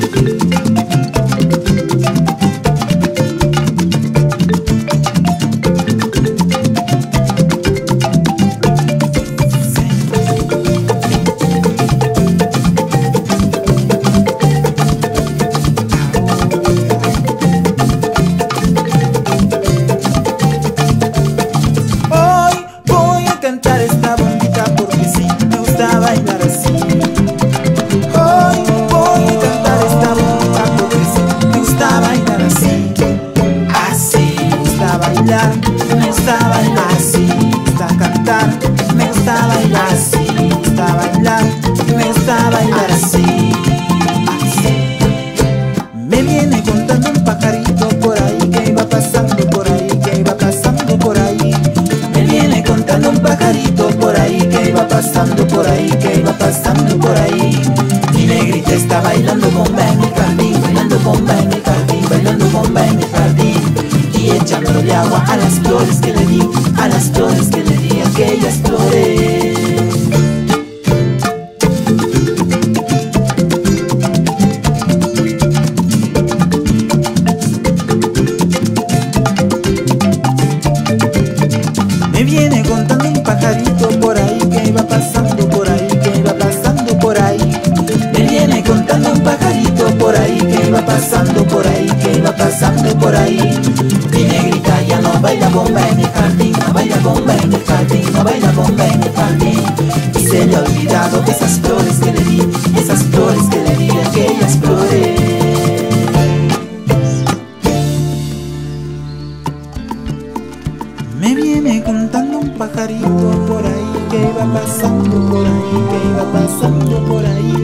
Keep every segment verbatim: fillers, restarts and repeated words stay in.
Me gusta bailar así, me gusta cantar, me gusta bailar así, me gusta bailar, me gusta bailar así, así. Me viene contando un pajarito por ahí que iba pasando por ahí, que iba pasando por ahí. Me viene contando un pajarito por ahí que iba pasando por ahí, que iba pasando por ahí. Mi negrita está bailando bomba en el jardín, bailando bomba en el jardín, bailando bomba en el jardín. Y echándole agua a las flores que le di, a las flores que le di, aquellas flores. Me viene contando un pajarito por ahí que iba pasando por ahí, que iba pasando por ahí. Me viene contando un pajarito por ahí que iba pasando por ahí, que iba pasando por ahí. Baila bomba en el jardín, no baila bomba en el jardín, no baila bomba en el jardín. Y se le ha olvidado esas flores que le di, esas flores que le di, aquellas flores. Me viene contando un pajarito por ahí que iba pasando por ahí, que iba pasando por ahí.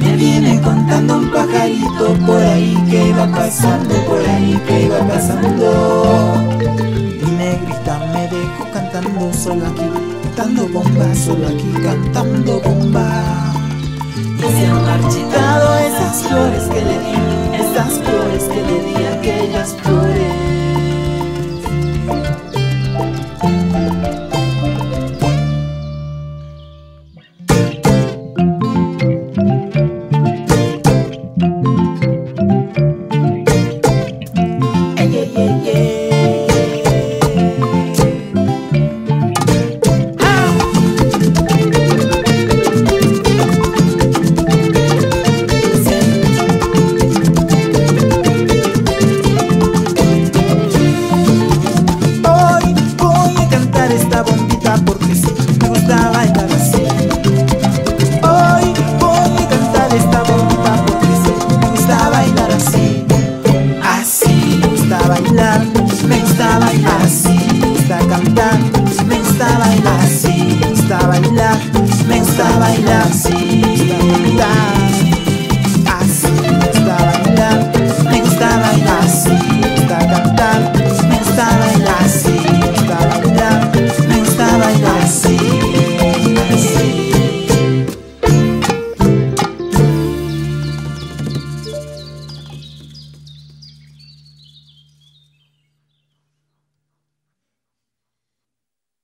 Me viene contando un pajarito por ahí que iba pasando por ahí, que iba pasando. Solo aquí, cantando bomba, solo aquí, cantando bomba. Y se han marchitado esas